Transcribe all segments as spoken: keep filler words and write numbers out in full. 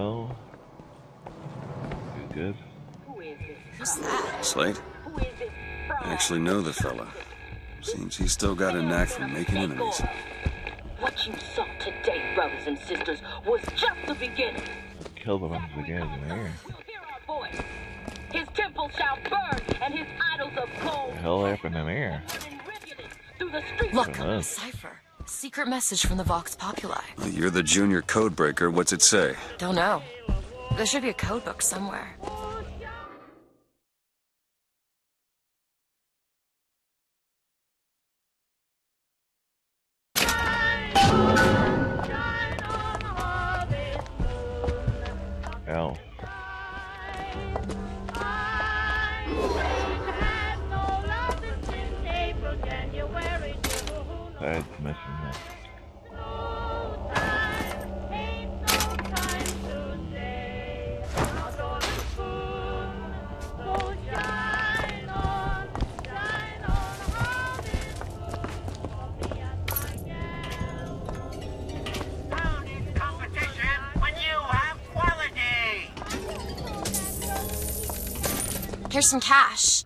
well. Good, good. Slate? I actually know the fella. Seems he's still got a knack for making enemies. What you saw today, brothers and sisters, was just the beginning. Kill the ones we get in there. His temple shall burn, and his idols of gold. Hell happened in here. Look, Cypher. Secret message from the Vox Populi. Well, you're the junior code breaker. What's it say? Don't know. There should be a code book somewhere. Ow. That's messing up. Here's some cash.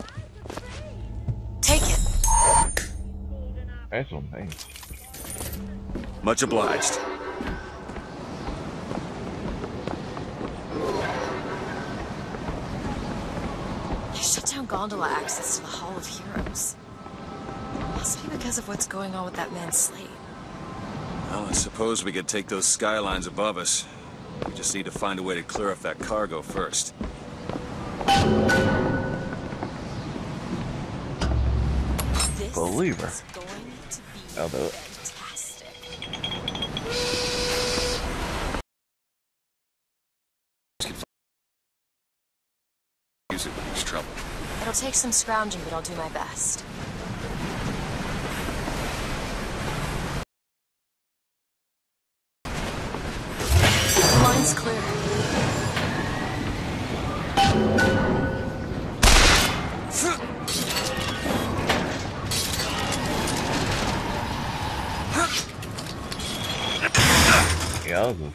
Take it. Excellent, thanks. Much obliged. They shut down gondola access to the Hall of Heroes. Must be because of what's going on with that man's slate. Well, I suppose we could take those skylines above us. We just need to find a way to clear up that cargo first. Believer. Although. Use it when there's trouble. It'll take some scrounging, but I'll do my best. The line's clear. Yeah, that was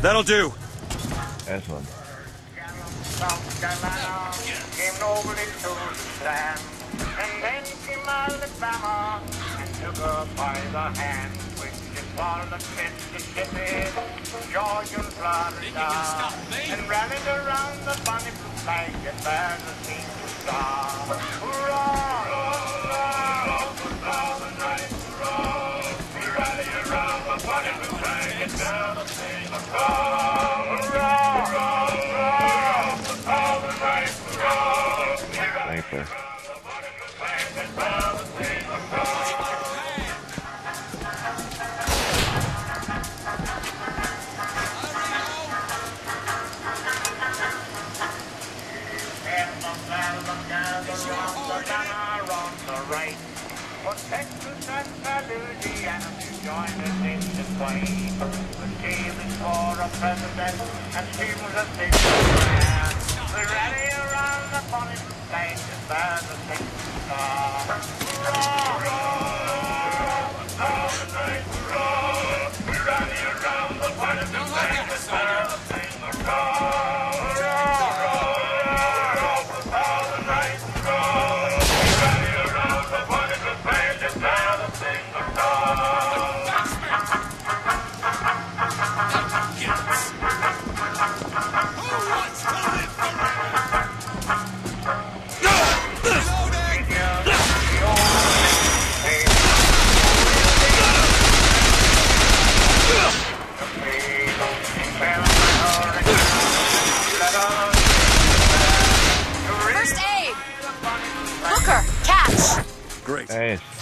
That'll do. Excellent. First aid! Hooker, catch! Great. Nice.